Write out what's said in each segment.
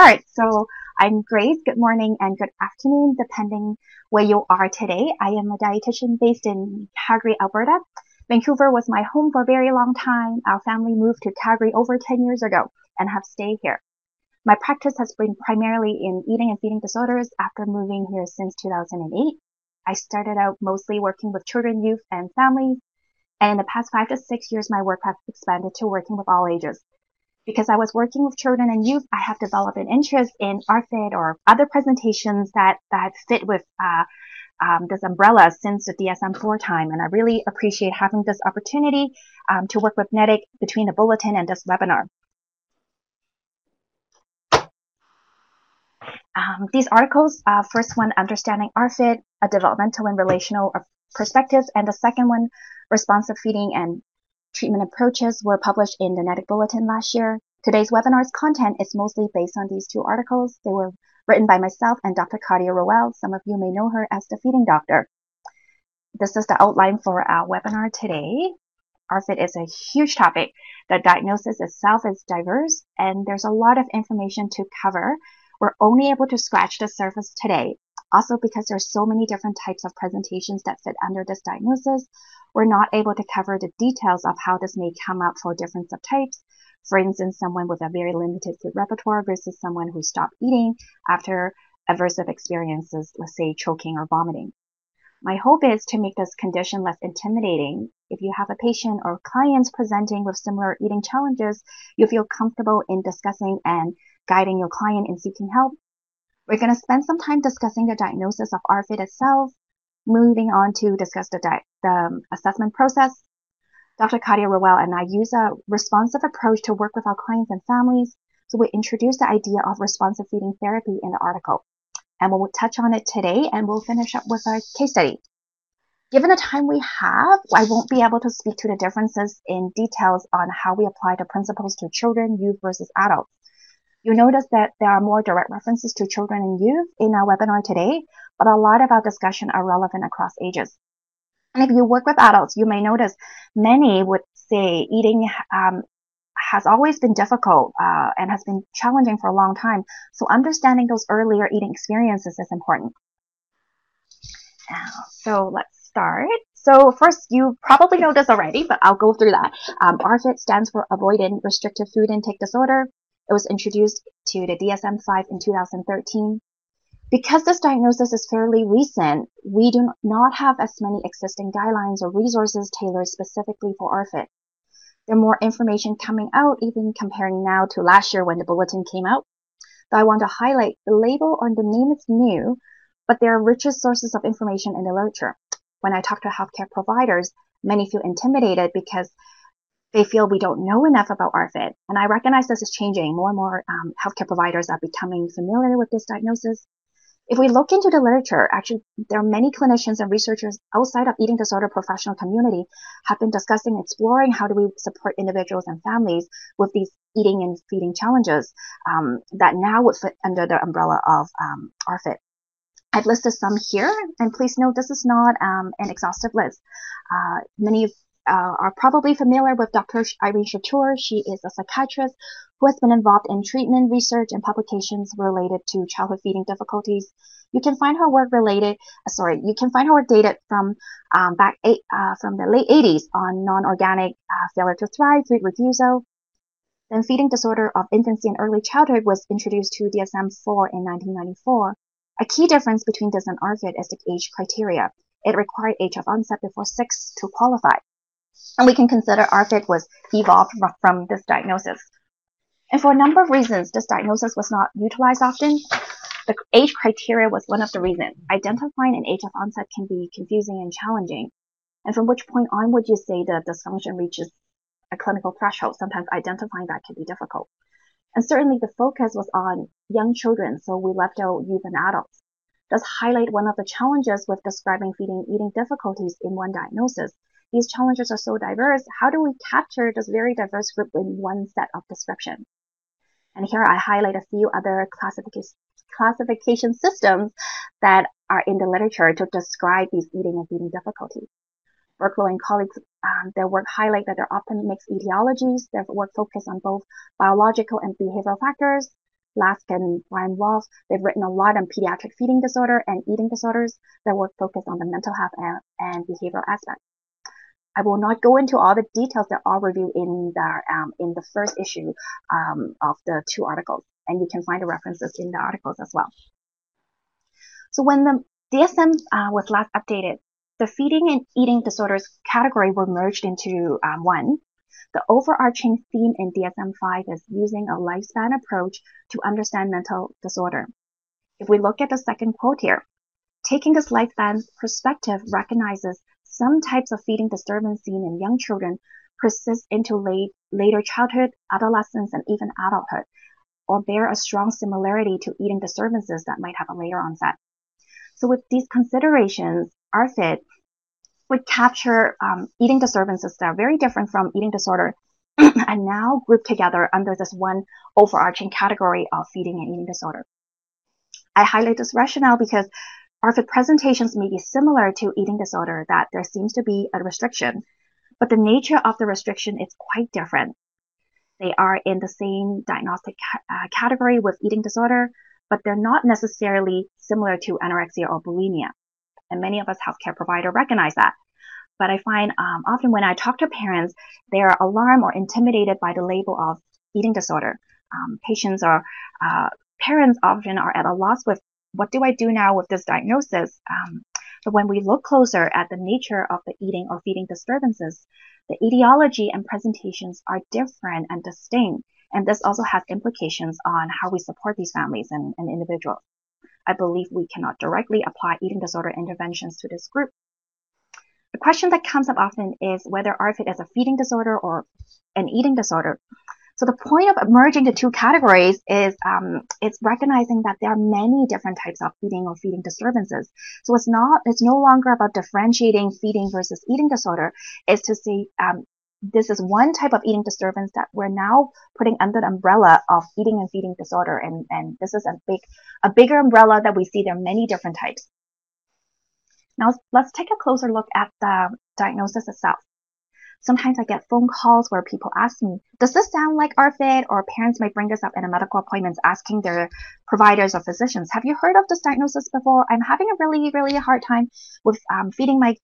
All right, so I'm Grace. Good morning and good afternoon, depending where you are today. I am a dietitian based in Calgary, Alberta. Vancouver was my home for a very long time. Our family moved to Calgary over 10 years ago and have stayed here. My practice has been primarily in eating and feeding disorders after moving here since 2008. I started out mostly working with children, youth, and families, and in the past 5 to 6 years, my work has expanded to working with all ages. Because I was working with children and youth, I have developed an interest in ARFID or other presentations that fit with this umbrella since the DSM-IV time. And I really appreciate having this opportunity to work with NEDIC between the bulletin and this webinar. These articles, first one, Understanding ARFID, a developmental and relational perspective, and the second one, Responsive Feeding and Treatment Approaches, were published in the NEDIC Bulletin last year. Today's webinar's content is mostly based on these two articles. They were written by myself and Dr. Katja Rowell. Some of you may know her as the feeding doctor. This is the outline for our webinar today. ARFID is a huge topic. The diagnosis itself is diverse, and there's a lot of information to cover. We're only able to scratch the surface today. Also, because there's so many different types of presentations that fit under this diagnosis, we're not able to cover the details of how this may come up for different subtypes. For instance, someone with a very limited food repertoire versus someone who stopped eating after aversive experiences, let's say choking or vomiting. My hope is to make this condition less intimidating. If you have a patient or clients presenting with similar eating challenges, you feel comfortable in discussing and guiding your client in seeking help. We're going to spend some time discussing the diagnosis of ARFID itself, moving on to discuss the assessment process. Dr. Katja Rowell and I use a responsive approach to work with our clients and families, so we introduce the idea of responsive feeding therapy in the article. And we'll touch on it today, and we'll finish up with a case study. Given the time we have, I won't be able to speak to the differences in details on how we apply the principles to children, youth versus adults. You'll notice that there are more direct references to children and youth in our webinar today, but a lot of our discussion are relevant across ages. And if you work with adults, you may notice many would say eating has always been difficult and has been challenging for a long time. So understanding those earlier eating experiences is important. So let's start. So first, you probably know this already, but I'll go through that. ARFID stands for Avoidant Restrictive Food Intake Disorder. It was introduced to the DSM-5 in 2013. Because this diagnosis is fairly recent, we do not have as many existing guidelines or resources tailored specifically for ARFID. There are more information coming out, even comparing now to last year when the bulletin came out. But I want to highlight the label or the name is new, but there are richer sources of information in the literature. When I talk to healthcare providers, many feel intimidated because they feel we don't know enough about ARFID. And I recognize this is changing. More and more healthcare providers are becoming familiar with this diagnosis. If we look into the literature, actually, there are many clinicians and researchers outside of eating disorder professional community have been discussing, exploring how do we support individuals and families with these eating and feeding challenges that now would fit under the umbrella of ARFID. I've listed some here, and please note this is not an exhaustive list. Many of are probably familiar with Dr. Irene Chatur. She is a psychiatrist who has been involved in treatment, research, and publications related to childhood feeding difficulties. You can find her work dated from from the late 80s on non-organic failure to thrive, food refusal. Then feeding disorder of infancy and early childhood was introduced to DSM-IV in 1994. A key difference between this and ARFID is the age criteria. It required age of onset before 6 to qualify. And we can consider ARFID was evolved from this diagnosis. And for a number of reasons, this diagnosis was not utilized often. The age criteria was one of the reasons. Identifying an age of onset can be confusing and challenging. And from which point on would you say the dysfunction reaches a clinical threshold? Sometimes identifying that can be difficult. And certainly the focus was on young children, so we left out youth and adults. This highlights one of the challenges with describing feeding eating difficulties in one diagnosis. These challenges are so diverse. How do we capture this very diverse group in one set of description? And here I highlight a few other classification systems that are in the literature to describe these eating and feeding difficulties. Bricklow and colleagues, their work highlight that there are often mixed etiologies. Their work focuses on both biological and behavioral factors. Lask and Brian Wolf. They've written a lot on pediatric feeding disorder and eating disorders. Their work focused on the mental health and behavioral aspect. I will not go into all the details that are reviewed in the first issue of the two articles, and you can find the references in the articles as well. So when the DSM was last updated, the feeding and eating disorders category were merged into one. The overarching theme in DSM-5 is using a lifespan approach to understand mental disorder. If we look at the second quote here, taking this lifespan perspective recognizes some types of feeding disturbance seen in young children persist into later childhood, adolescence, and even adulthood, or bear a strong similarity to eating disturbances that might have a later onset. So with these considerations, ARFID would capture eating disturbances that are very different from eating disorder and now grouped together under this one overarching category of feeding and eating disorder. I highlight this rationale because ARFID presentations may be similar to eating disorder, that there seems to be a restriction, but the nature of the restriction is quite different. They are in the same diagnostic category with eating disorder, but they're not necessarily similar to anorexia or bulimia. And many of us healthcare providers recognize that. But I find often when I talk to parents, they are alarmed or intimidated by the label of eating disorder. Parents often are at a loss with, what do I do now with this diagnosis? But when we look closer at the nature of the eating or feeding disturbances, the etiology and presentations are different and distinct. And this also has implications on how we support these families and individuals. I believe we cannot directly apply eating disorder interventions to this group. The question that comes up often is whether ARFID is a feeding disorder or an eating disorder. So the point of merging the two categories is it's recognizing that there are many different types of eating or feeding disturbances. So it's no longer about differentiating feeding versus eating disorder. It's to see this is one type of eating disturbance that we're now putting under the umbrella of eating and feeding disorder. And this is a bigger umbrella that we see there are many different types. Now let's take a closer look at the diagnosis itself. Sometimes I get phone calls where people ask me, does this sound like ARFID? Or parents might bring this up in a medical appointment asking their providers or physicians, have you heard of this diagnosis before? I'm having a really, really hard time with feeding my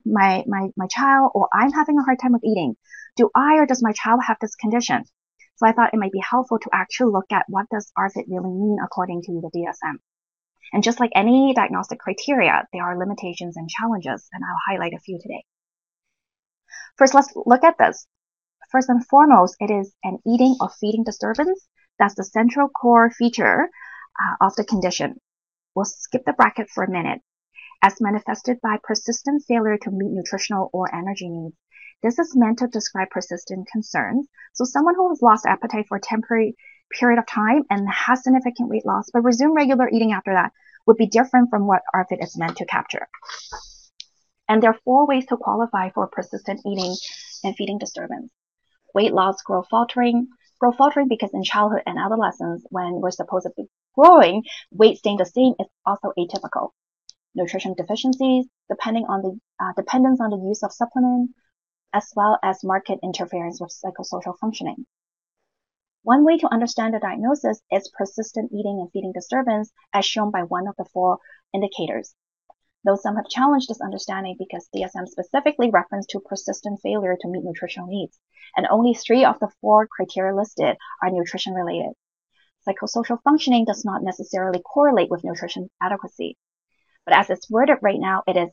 child, or I'm having a hard time with eating. Do I or does my child have this condition? So I thought it might be helpful to actually look at what does ARFID really mean according to the DSM. And just like any diagnostic criteria, there are limitations and challenges, and I'll highlight a few today. First, let's look at this. First and foremost, it is an eating or feeding disturbance. That's the central core feature of the condition. We'll skip the bracket for a minute. As manifested by persistent failure to meet nutritional or energy needs. This is meant to describe persistent concerns. So someone who has lost appetite for a temporary period of time and has significant weight loss, but resume regular eating after that would be different from what ARFID is meant to capture. And there are four ways to qualify for persistent eating and feeding disturbance. Weight loss, growth faltering because in childhood and adolescence, when we're supposed to be growing, weight staying the same is also atypical. Nutrition deficiencies, dependence on the use of supplements, as well as market interference with psychosocial functioning. One way to understand the diagnosis is persistent eating and feeding disturbance, as shown by one of the four indicators. Though some have challenged this understanding because DSM specifically referenced to persistent failure to meet nutritional needs, and only 3 of the 4 criteria listed are nutrition-related. Psychosocial functioning does not necessarily correlate with nutrition adequacy, but as it's worded right now, it is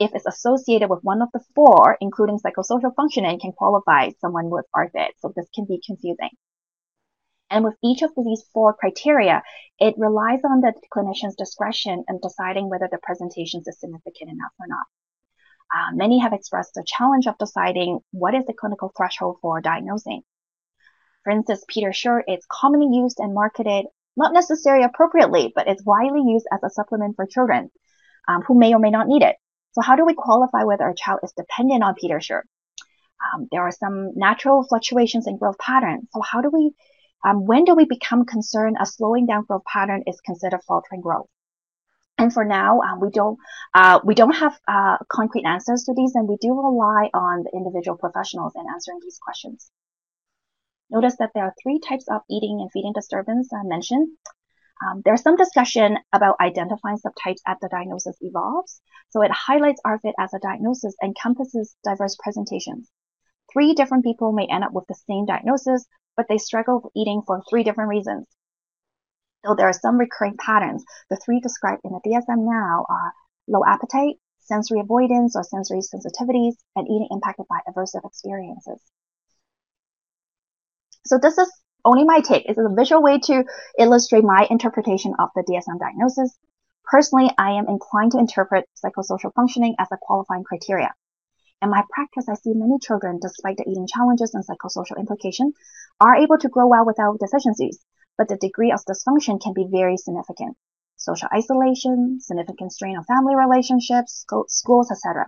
if it's associated with one of the 4, including psychosocial functioning, can qualify someone with ARFID. So this can be confusing. And with each of these 4 criteria, it relies on the clinician's discretion in deciding whether the presentation is significant enough or not. Many have expressed the challenge of deciding what is the clinical threshold for diagnosing. For instance, Pediasure is commonly used and marketed, not necessarily appropriately, but it's widely used as a supplement for children who may or may not need it. So how do we qualify whether a child is dependent on Pediasure? There are some natural fluctuations in growth patterns. So how do we when do we become concerned a slowing down growth pattern is considered faltering growth? And for now, we don't have concrete answers to these, and we do rely on the individual professionals in answering these questions. Notice that there are 3 types of eating and feeding disturbance mentioned. There's some discussion about identifying subtypes as the diagnosis evolves. So it highlights ARFID as a diagnosis, encompasses diverse presentations. 3 different people may end up with the same diagnosis, but they struggle with eating for 3 different reasons. So there are some recurring patterns. The 3 described in the DSM now are low appetite, sensory avoidance or sensory sensitivities, and eating impacted by aversive experiences. So this is only my take. It's a visual way to illustrate my interpretation of the DSM diagnosis. Personally, I am inclined to interpret psychosocial functioning as a qualifying criteria. In my practice, I see many children, despite the eating challenges and psychosocial implication, are able to grow well without deficiencies, but the degree of dysfunction can be very significant. Social isolation, significant strain on family relationships, schools, etc.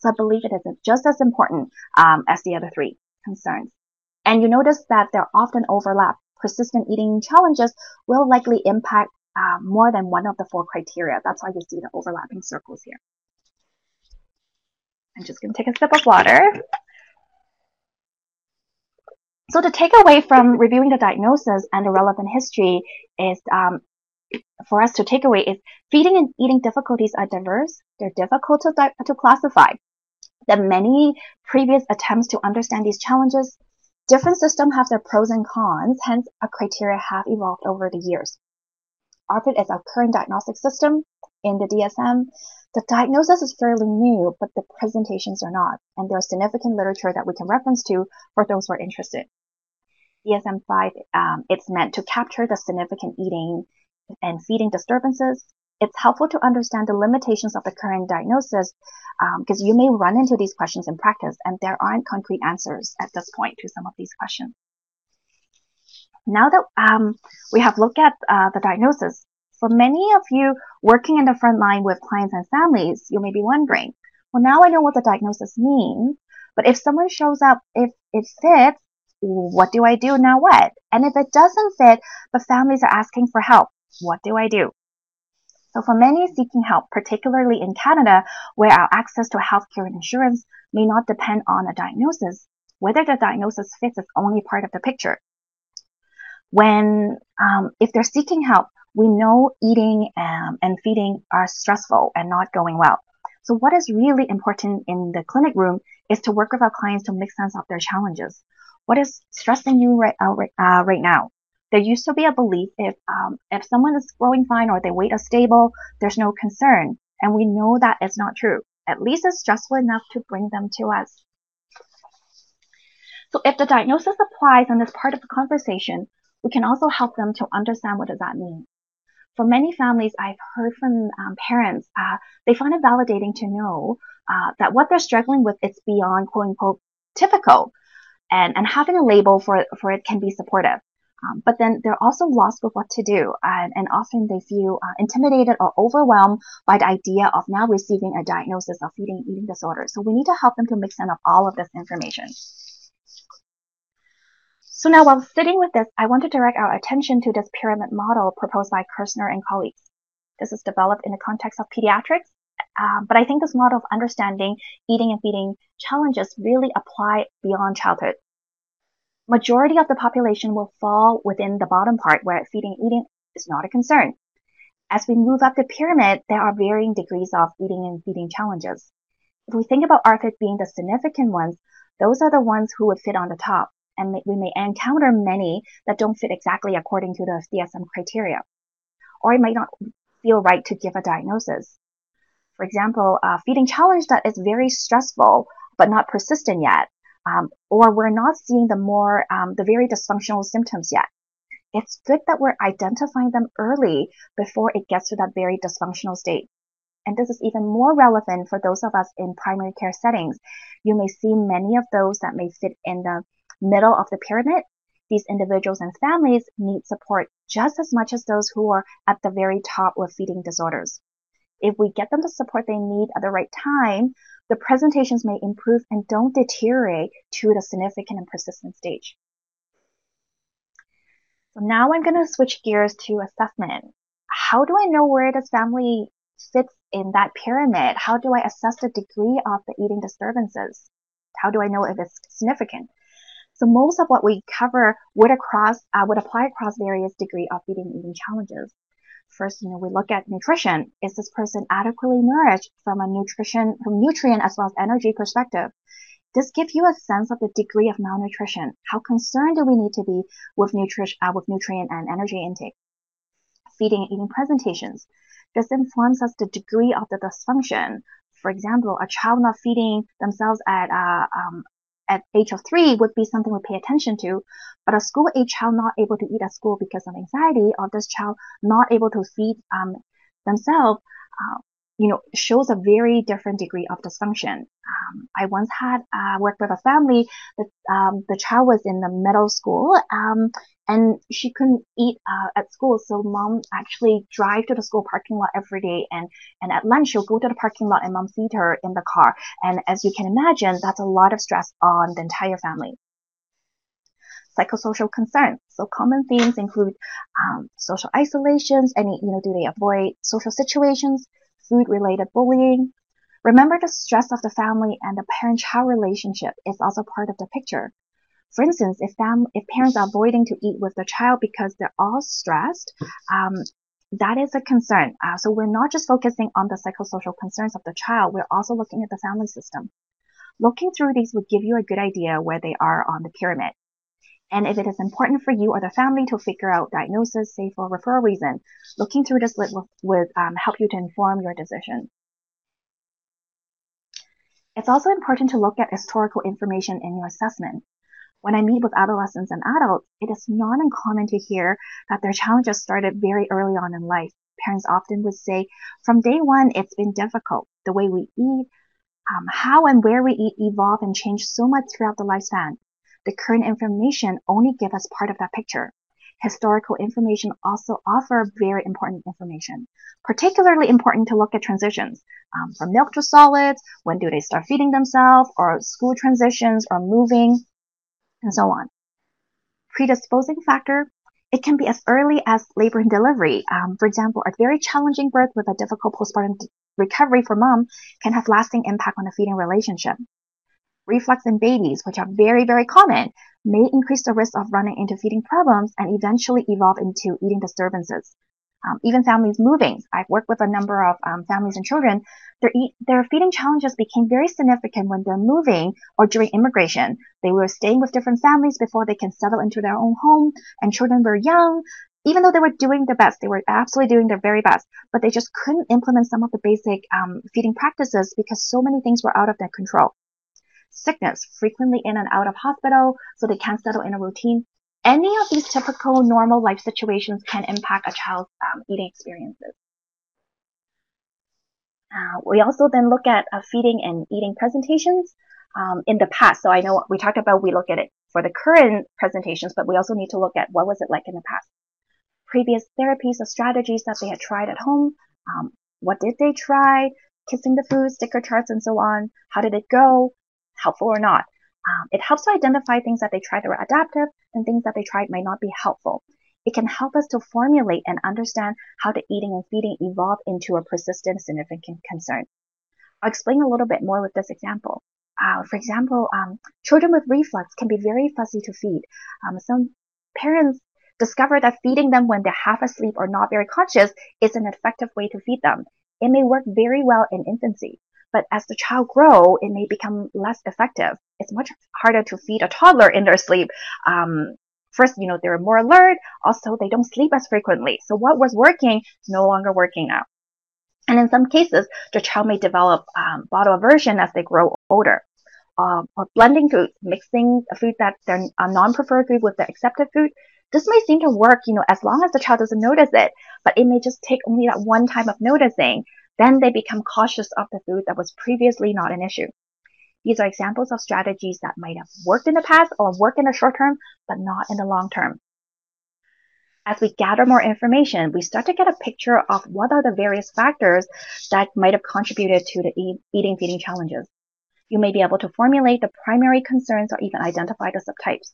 So I believe it is just as important as the other 3 concerns. And you notice that they're often overlap. Persistent eating challenges will likely impact more than one of the 4 criteria. That's why you see the overlapping circles here. I'm just going to take a sip of water. So the takeaway from reviewing the diagnosis and the relevant history is, for us to take away is feeding and eating difficulties are diverse. They're difficult to classify. The many previous attempts to understand these challenges, different systems have their pros and cons, hence our criteria have evolved over the years. ARFID is our current diagnostic system in the DSM. The diagnosis is fairly new, but the presentations are not, and there's significant literature that we can reference to for those who are interested. DSM-5, it's meant to capture the significant eating and feeding disturbances. It's helpful to understand the limitations of the current diagnosis because you may run into these questions in practice, and there aren't concrete answers at this point to some of these questions. Now that we have looked at the diagnosis, for many of you working in the front line with clients and families, you may be wondering, well, now I know what the diagnosis means, but if someone shows up, if it fits, what do I do, now what? And if it doesn't fit, but families are asking for help, what do I do? So for many seeking help, particularly in Canada, where our access to healthcare and insurance may not depend on a diagnosis, whether the diagnosis fits is only part of the picture. When, if they're seeking help, we know eating and feeding are stressful and not going well. So what is really important in the clinic room is to work with our clients to make sense of their challenges. What is stressing you right now? There used to be a belief if someone is growing fine or their weight is stable, there's no concern. And we know that it's not true. At least it's stressful enough to bring them to us. So if the diagnosis applies in this part of the conversation, we can also help them to understand what does that mean. For many families, I've heard from parents, they find it validating to know that what they're struggling with is beyond quote unquote typical. And having a label for it can be supportive. But then they're also lost with what to do, and often they feel intimidated or overwhelmed by the idea of now receiving a diagnosis of feeding and eating disorder. So we need to help them to make sense of all of this information. So now while sitting with this, I want to direct our attention to this pyramid model proposed by Kirsner and colleagues. This is developed in the context of pediatrics, but I think this model of understanding eating and feeding challenges really apply beyond childhood. Majority of the population will fall within the bottom part where feeding and eating is not a concern. As we move up the pyramid, there are varying degrees of eating and feeding challenges. If we think about ARFID being the significant ones, those are the ones who would fit on the top, and we may encounter many that don't fit exactly according to the DSM criteria, or it might not feel right to give a diagnosis. For example, a feeding challenge that is very stressful but not persistent yet. Or we're not seeing the very dysfunctional symptoms yet. It's good that we're identifying them early before it gets to that very dysfunctional state. And this is even more relevant for those of us in primary care settings. You may see many of those that may fit in the middle of the pyramid. These individuals and families need support just as much as those who are at the very top with feeding disorders. If we get them the support they need at the right time, the presentations may improve and don't deteriorate to the significant and persistent stage. So now I'm going to switch gears to assessment. How do I know where this family fits in that pyramid? How do I assess the degree of the eating disturbances? How do I know if it's significant? So most of what we cover would apply across various degree of feeding and eating challenges. First, we look at nutrition. Is this person adequately nourished from a nutrient as well as energy perspective? This gives you a sense of the degree of malnutrition. How concerned do we need to be with nutrient and energy intake? Feeding and eating presentations. This informs us the degree of the dysfunction. For example, a child not feeding themselves at age of 3 would be something we pay attention to, but a school-age child not able to eat at school because of anxiety, or this child not able to feed themselves, shows a very different degree of dysfunction. I once had worked with a family that the child was in the middle school and she couldn't eat at school. So mom actually drive to the school parking lot every day, and at lunch she'll go to the parking lot and mom feed her in the car. And as you can imagine, that's a lot of stress on the entire family. Psychosocial concerns. So common themes include social isolations, do they avoid social situations, food-related bullying. Remember, the stress of the family and the parent-child relationship is also part of the picture. For instance, if parents are avoiding to eat with their child because they're all stressed, that is a concern. So we're not just focusing on the psychosocial concerns of the child, we're also looking at the family system. Looking through these would give you a good idea where they are on the pyramid. And if it is important for you or the family to figure out diagnosis, say for referral reason, looking through this list would help you to inform your decision. It's also important to look at historical information in your assessment. When I meet with adolescents and adults, it is not uncommon to hear that their challenges started very early on in life. Parents often would say, from day one, it's been difficult. The way we eat, how and where we eat evolve and change so much throughout the lifespan. The current information only gives us part of that picture. Historical information also offers very important information, particularly important to look at transitions from milk to solids, when do they start feeding themselves, or school transitions, or moving, and so on. Predisposing factor, it can be as early as labor and delivery. For example, a very challenging birth with a difficult postpartum recovery for mom can have lasting impact on the feeding relationship. Reflux in babies, which are very, very common, may increase the risk of running into feeding problems and eventually evolve into eating disturbances. Even families moving. I've worked with a number of families and children. Their feeding challenges became very significant when they're moving or during immigration. They were staying with different families before they can settle into their own home, and children were young. Even though they were doing their best, they were absolutely doing their very best, but they just couldn't implement some of the basic feeding practices because so many things were out of their control. Sickness, frequently in and out of hospital, so they can't settle in a routine. Any of these typical normal life situations can impact a child's eating experiences. We also then look at feeding and eating presentations in the past. So I know we talked about we look at it for the current presentations, but we also need to look at what was it like in the past. Previous therapies or strategies that they had tried at home, what did they try, kissing the food, sticker charts, and so on, how did it go? Helpful or not. It helps to identify things that they tried that were adaptive and things that they tried might not be helpful. It can help us to formulate and understand how the eating and feeding evolve into a persistent, significant concern. I'll explain a little bit more with this example. For example, children with reflux can be very fussy to feed. Some parents discover that feeding them when they're half asleep or not very conscious is an effective way to feed them. It may work very well in infancy, but as the child grows, it may become less effective. It's much harder to feed a toddler in their sleep. First, they're more alert. Also, they don't sleep as frequently. So what was working is no longer working now. And in some cases, the child may develop bottle aversion as they grow older. Or blending foods, mixing a food that they're a non-preferred food with their accepted food. This may seem to work, as long as the child doesn't notice it, but it may just take only that one time of noticing. Then they become cautious of the food that was previously not an issue. These are examples of strategies that might have worked in the past or work in the short term, but not in the long term. As we gather more information, we start to get a picture of what are the various factors that might have contributed to the eating-feeding challenges. You may be able to formulate the primary concerns or even identify the subtypes.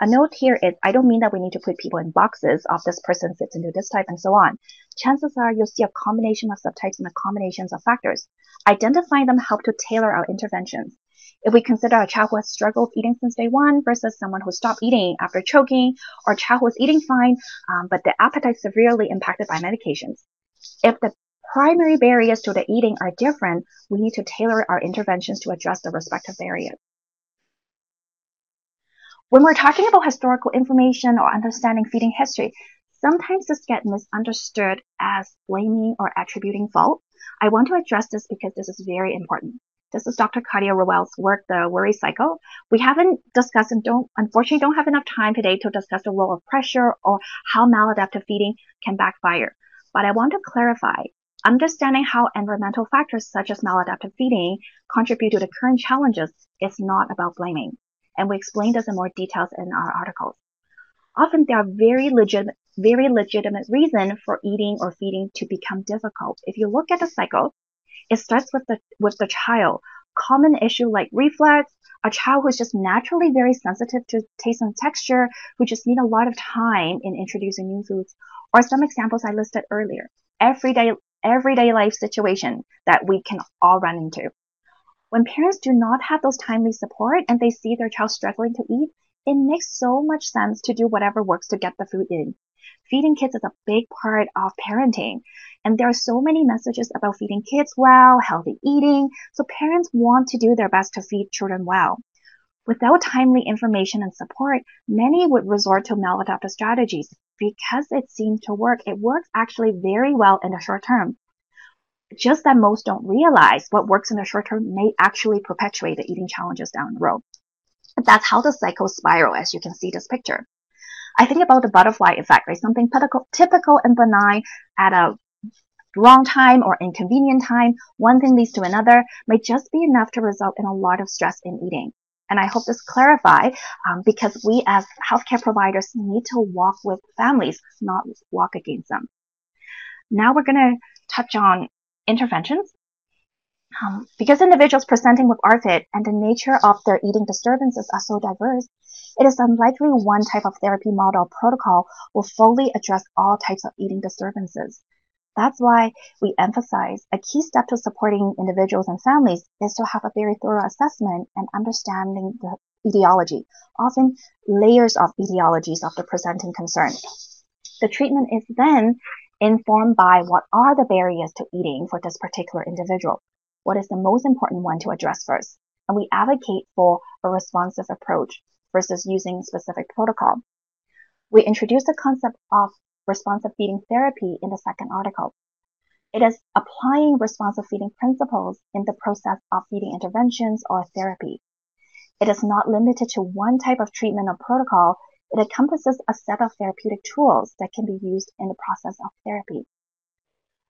A note here is I don't mean that we need to put people in boxes of this person fits into this type and so on. Chances are you'll see a combination of subtypes and a combination of factors. Identifying them help to tailor our interventions. If we consider a child who has struggled eating since day one versus someone who stopped eating after choking, or a child who is eating fine, but the appetite severely impacted by medications. If the primary barriers to the eating are different, we need to tailor our interventions to address the respective barriers. When we're talking about historical information or understanding feeding history, sometimes this gets misunderstood as blaming or attributing fault. I want to address this because this is very important. This is Dr. Katja Rowell's work, The Worry Cycle. We haven't discussed and unfortunately don't have enough time today to discuss the role of pressure or how maladaptive feeding can backfire. But I want to clarify, understanding how environmental factors such as maladaptive feeding contribute to the current challenges is not about blaming. And we explain this in more details in our articles. Often there are very legitimate reasons for eating or feeding to become difficult. If you look at the cycle, it starts with the child. Common issue like reflux, a child who's just naturally very sensitive to taste and texture, who just need a lot of time in introducing new foods, or some examples I listed earlier. Everyday life situation that we can all run into. When parents do not have those timely support and they see their child struggling to eat, it makes so much sense to do whatever works to get the food in. Feeding kids is a big part of parenting. And there are so many messages about feeding kids well, healthy eating. So parents want to do their best to feed children well. Without timely information and support, many would resort to maladaptive strategies because it seems to work. It works actually very well in the short term. Just that most don't realize what works in the short term may actually perpetuate the eating challenges down the road. That's how the cycle spiral, as you can see this picture. I think about the butterfly effect, right? Something typical and benign at a wrong time or inconvenient time, one thing leads to another, may just be enough to result in a lot of stress in eating. And I hope this clarifies because we as healthcare providers need to walk with families, not walk against them. Now we're going to touch on interventions. Because individuals presenting with ARFID and the nature of their eating disturbances are so diverse, it is unlikely one type of therapy model or protocol will fully address all types of eating disturbances. That's why we emphasize a key step to supporting individuals and families is to have a very thorough assessment and understanding the etiology, often layers of etiologies of the presenting concern. The treatment is then informed by what are the barriers to eating for this particular individual. What is the most important one to address first? And we advocate for a responsive approach versus using specific protocol. We introduce the concept of responsive feeding therapy in the second article. It is applying responsive feeding principles in the process of feeding interventions or therapy. It is not limited to one type of treatment or protocol. It encompasses a set of therapeutic tools that can be used in the process of therapy.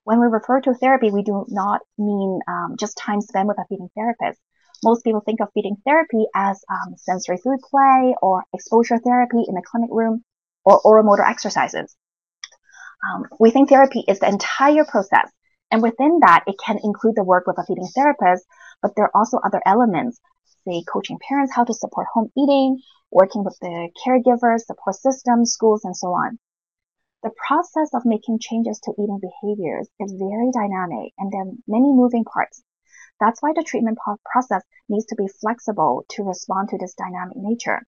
When we refer to therapy, we do not mean just time spent with a feeding therapist. Most people think of feeding therapy as sensory food play or exposure therapy in the clinic room or oral motor exercises. We think therapy is the entire process. And within that, it can include the work with a feeding therapist, but there are also other elements, say coaching parents how to support home eating, working with the caregivers, support systems, schools, and so on. The process of making changes to eating behaviors is very dynamic and there are many moving parts. That's why the treatment process needs to be flexible to respond to this dynamic nature.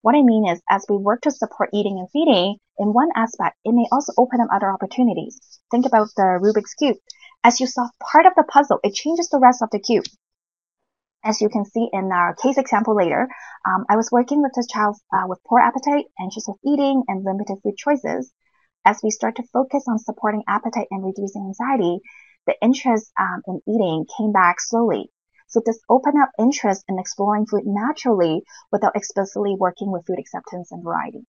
What I mean is, as we work to support eating and feeding, in one aspect, it may also open up other opportunities. Think about the Rubik's Cube. As you solve part of the puzzle, it changes the rest of the cube. As you can see in our case example later, I was working with this child with poor appetite, anxious with eating, and limited food choices. As we start to focus on supporting appetite and reducing anxiety, the interest in eating came back slowly. So this opened up interest in exploring food naturally without explicitly working with food acceptance and variety.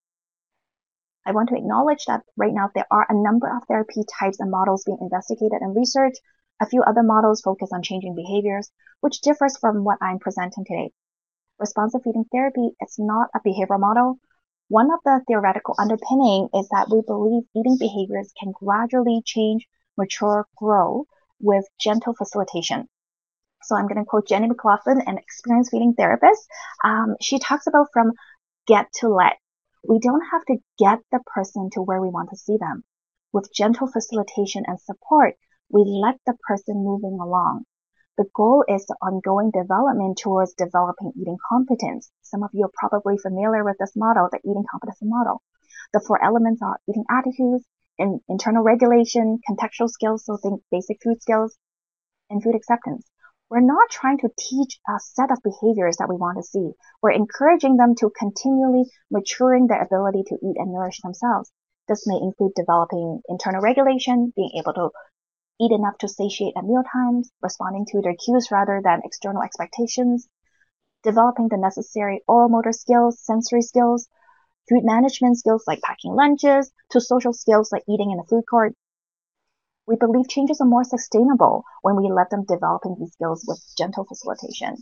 I want to acknowledge that right now there are a number of therapy types and models being investigated and researched. A few other models focus on changing behaviors, which differs from what I'm presenting today. Responsive feeding therapy is not a behavioral model. One of the theoretical underpinning is that we believe eating behaviors can gradually change, mature, grow with gentle facilitation. So I'm going to quote Jenny McLaughlin, an experienced feeding therapist. She talks about from get to let. We don't have to get the person to where we want to see them. With gentle facilitation and support, we let the person moving along. The goal is the ongoing development towards developing eating competence. Some of you are probably familiar with this model, the eating competency model. The four elements are eating attitudes, internal regulation, contextual skills, so think basic food skills, and food acceptance. We're not trying to teach a set of behaviors that we want to see. We're encouraging them to continually maturing their ability to eat and nourish themselves. This may include developing internal regulation, being able to eat enough to satiate at meal times, responding to their cues rather than external expectations, developing the necessary oral motor skills, sensory skills, food management skills like packing lunches, to social skills like eating in a food court. We believe changes are more sustainable when we let them developing these skills with gentle facilitation.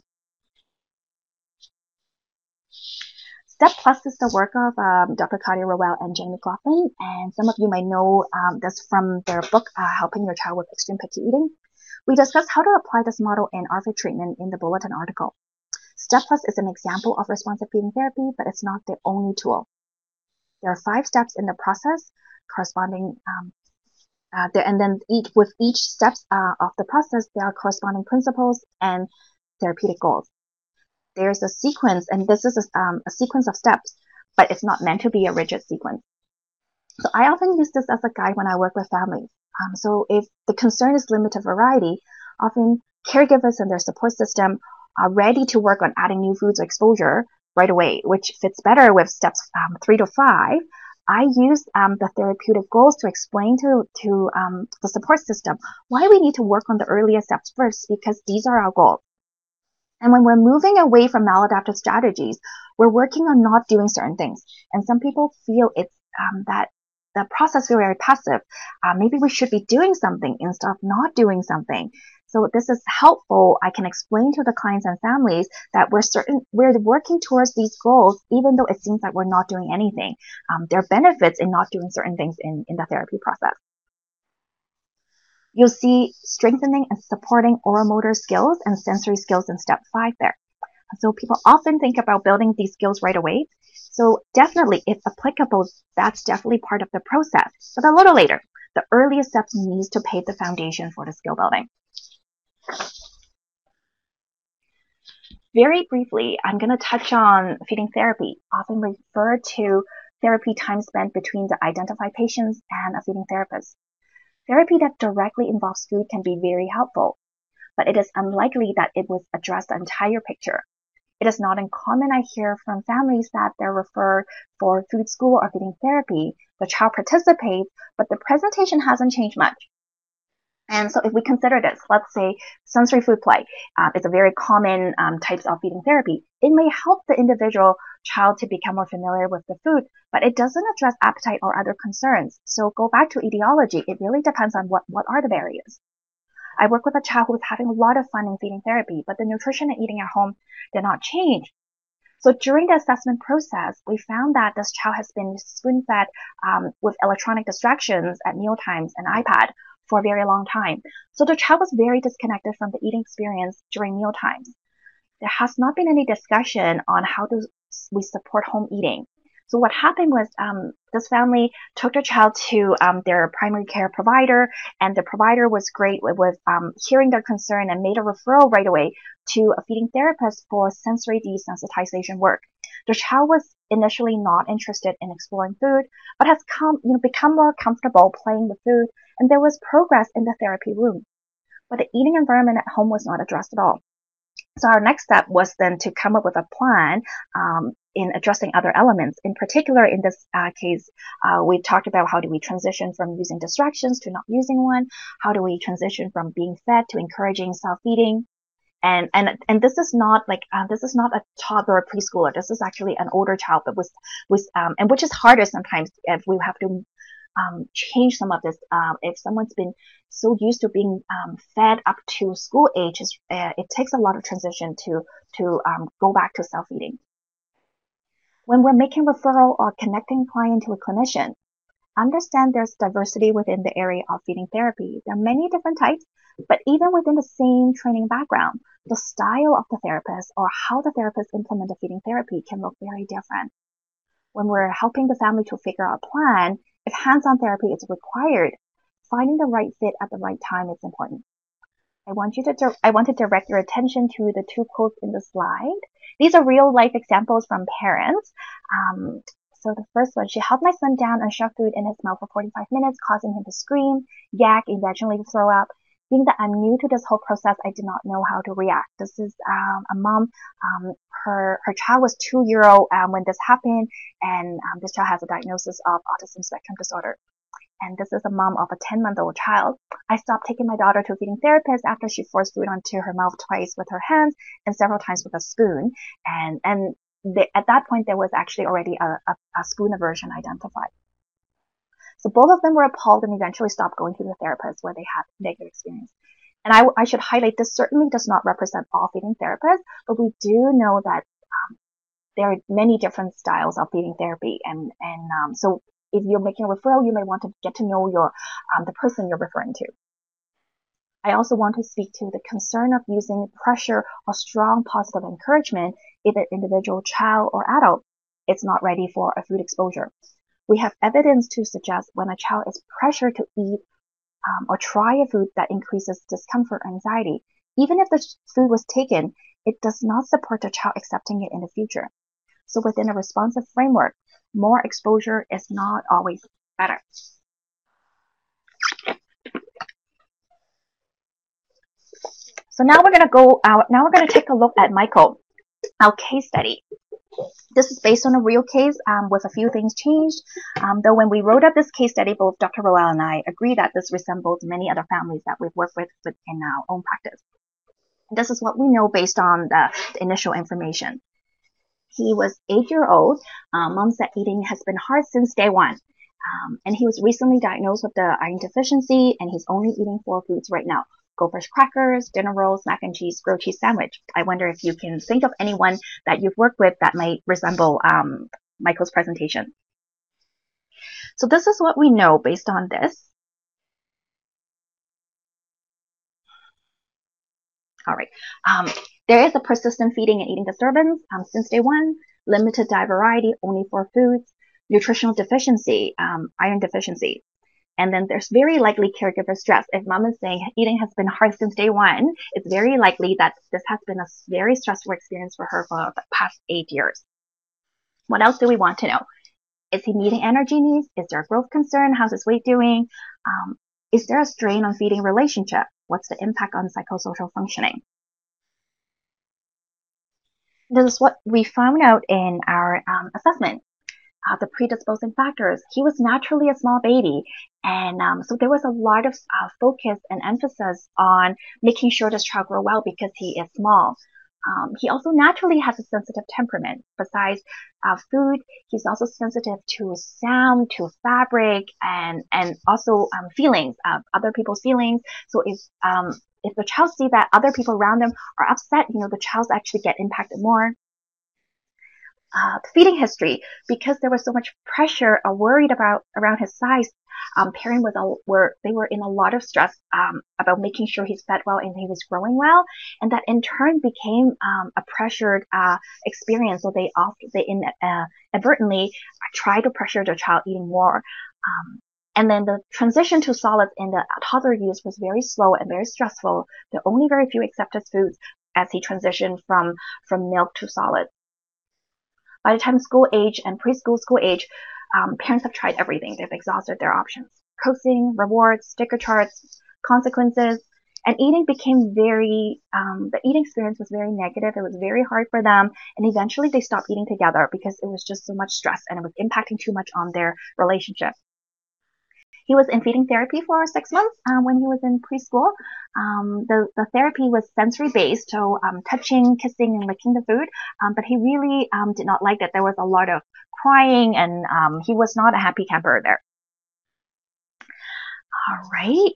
Step Plus is the work of Dr. Katja Rowell and Jenny McLaughlin, and some of you might know this from their book, Helping Your Child with Extreme Picky Eating. We discussed how to apply this model in ARFID treatment in the bulletin article. Step Plus is an example of responsive feeding therapy, but it's not the only tool. There are 5 steps in the process corresponding, and then with each step of the process, there are corresponding principles and therapeutic goals. There's a sequence, and this is a sequence of steps, but it's not meant to be a rigid sequence. So I often use this as a guide when I work with families. So if the concern is limited variety, often caregivers and their support system are ready to work on adding new foods or exposure right away, which fits better with steps 3 to 5. I use the therapeutic goals to explain to the support system why we need to work on the earlier steps first, because these are our goals. And when we're moving away from maladaptive strategies, we're working on not doing certain things. And some people feel it's that the process is very passive. Maybe we should be doing something instead of not doing something. So this is helpful. I can explain to the clients and families that we're working towards these goals, even though it seems like we're not doing anything. There are benefits in not doing certain things in the therapy process. You'll see strengthening and supporting oral motor skills and sensory skills in step 5 there. So people often think about building these skills right away. So definitely, if applicable, that's definitely part of the process. But a little later, the earliest steps needs to pave the foundation for the skill building. Very briefly, I'm going to touch on feeding therapy, often referred to therapy time spent between the identified patients and a feeding therapist. Therapy that directly involves food can be very helpful, but it is unlikely that it would address the entire picture. It is not uncommon I hear from families that they're referred for food school or feeding therapy. The child participates, but the presentation hasn't changed much. And so if we consider this, let's say sensory food play is a very common types of feeding therapy. It may help the individual child to become more familiar with the food, but it doesn't address appetite or other concerns. So go back to etiology. It really depends on what are the barriers. I work with a child who is having a lot of fun in feeding therapy, but the nutrition and eating at home did not change. So during the assessment process, we found that this child has been spoon-fed with electronic distractions at mealtimes and iPad for a very long time. So the child was very disconnected from the eating experience during mealtimes. There has not been any discussion on how to we support home eating. So what happened was this family took their child to their primary care provider, and the provider was great with hearing their concern and made a referral right away to a feeding therapist for sensory desensitization work. The child was initially not interested in exploring food, but has become more comfortable playing with food, and there was progress in the therapy room. But the eating environment at home was not addressed at all. So our next step was then to come up with a plan in addressing other elements. In particular, in this case, we talked about how do we transition from using distractions to not using one? How do we transition from being fed to encouraging self-feeding? And this is not like this is not a toddler or preschooler. This is actually an older child, but and which is harder sometimes if we have to change some of this. If someone's been so used to being fed up to school age, it takes a lot of transition to go back to self-feeding. When we're making referral or connecting client to a clinician, understand there's diversity within the area of feeding therapy. There are many different types, but even within the same training background, the style of the therapist or how the therapist implements the feeding therapy can look very different. When we're helping the family to figure out a plan, if hands-on therapy is required, finding the right fit at the right time is important. I want to direct your attention to the two quotes in the slide. These are real life examples from parents. So the first one, she held my son down and shoved food in his mouth for 45 minutes, causing him to scream, yak, eventually throw up. Being that I'm new to this whole process, I did not know how to react. This is a mom. Her child was 2-year-old when this happened, and this child has a diagnosis of autism spectrum disorder. And this is a mom of a 10-month-old child. I stopped taking my daughter to a feeding therapist after she forced food onto her mouth twice with her hands and several times with a spoon. And at that point, there was actually already a spoon aversion identified. So both of them were appalled and eventually stopped going to the therapist where they had negative experience. And I should highlight, this certainly does not represent all feeding therapists, but we do know that there are many different styles of feeding therapy. And so if you're making a referral, you may want to get to know your the person you're referring to. I also want to speak to the concern of using pressure or strong positive encouragement if an individual child or adult is not ready for a food exposure. We have evidence to suggest when a child is pressured to eat or try a food that increases discomfort or anxiety, even if the food was taken, it does not support the child accepting it in the future. So within a responsive framework, more exposure is not always better. So now we're going to go out. Now we're going to take a look at Michael, our case study. This is based on a real case with a few things changed. Though when we wrote up this case study, both Dr. Rowell and I agree that this resembles many other families that we've worked with in our own practice. This is what we know based on the initial information. He was 8-year-old. Mom said eating has been hard since day one. And he was recently diagnosed with the iron deficiency, and he's only eating 4 foods right now. Goldfish crackers, dinner rolls, mac and cheese, grilled cheese sandwich. I wonder if you can think of anyone that you've worked with that might resemble Michael's presentation. So this is what we know based on this. All right. There is a persistent feeding and eating disturbance since day one, limited diet variety, only 4 foods, nutritional deficiency, iron deficiency. And then there's very likely caregiver stress. If mom is saying eating has been hard since day one, it's very likely that this has been a very stressful experience for her for the past 8 years. What else do we want to know? Is he meeting energy needs? Is there a growth concern? How's his weight doing? Is there a strain on feeding relationship? What's the impact on psychosocial functioning? This is what we found out in our assessment. The predisposing factors. He was naturally a small baby, and so there was a lot of focus and emphasis on making sure this child grow well because he is small. He also naturally has a sensitive temperament. Besides food, he's also sensitive to sound, to fabric, and also feelings, other people's feelings. So if the child sees that other people around them are upset, you know, the child's actually get impacted more. Feeding history, because there was so much pressure or worried about around his size, parents were in a lot of stress about making sure he's fed well and he was growing well, and that in turn became a pressured experience. So they inadvertently try to pressure the child eating more. And then the transition to solids in the toddler years was very slow and very stressful. There were only very few accepted foods as he transitioned from milk to solids. By the time school age and preschool school age, parents have tried everything. They've exhausted their options. Coaxing, rewards, sticker charts, consequences, and eating became the eating experience was very negative. It was very hard for them. And eventually they stopped eating together because it was just so much stress and it was impacting too much on their relationship. He was in feeding therapy for 6 months when he was in preschool. The therapy was sensory-based, so touching, kissing, and licking the food. But he really did not like that. There was a lot of crying, and he was not a happy camper there. All right.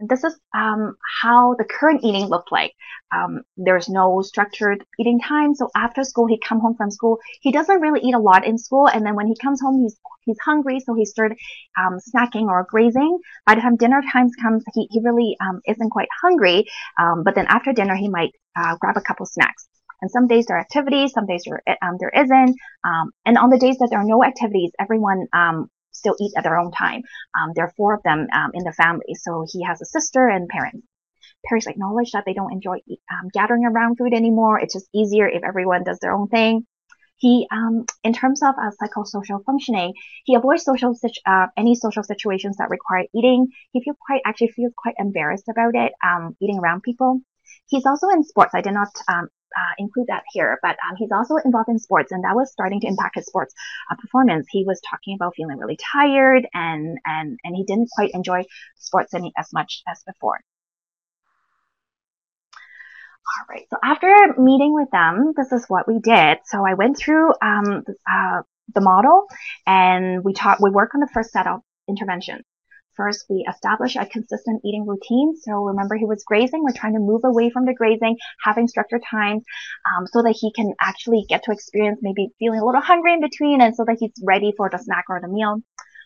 This is how the current eating looked like. There's no structured eating time. So after school, he'd come home from school. He doesn't really eat a lot in school. And then when he comes home, he's hungry. So he started snacking or grazing. By the time dinner time comes, he really isn't quite hungry. But then after dinner, he might grab a couple snacks. And some days there are activities. Some days there isn't. And on the days that there are no activities, everyone still eat at their own time. There are four of them in the family, so he has a sister and parents. Parents acknowledge that they don't enjoy gathering around food anymore. It's just easier if everyone does their own thing. He, in terms of psychosocial functioning, he avoids any social situations that require eating. He actually feels quite embarrassed about it, eating around people. He's also in sports. I did not include that here, but he's also involved in sports, and that was starting to impact his sports performance. He was talking about feeling really tired, and he didn't quite enjoy sports as much as before. All right, so after meeting with them, this is what we did. So I went through the model, and we worked on the first set of interventions. First, we established a consistent eating routine. So remember, he was grazing. We're trying to move away from the grazing, having structured times, so that he can actually get to experience maybe feeling a little hungry in between, and so that he's ready for the snack or the meal.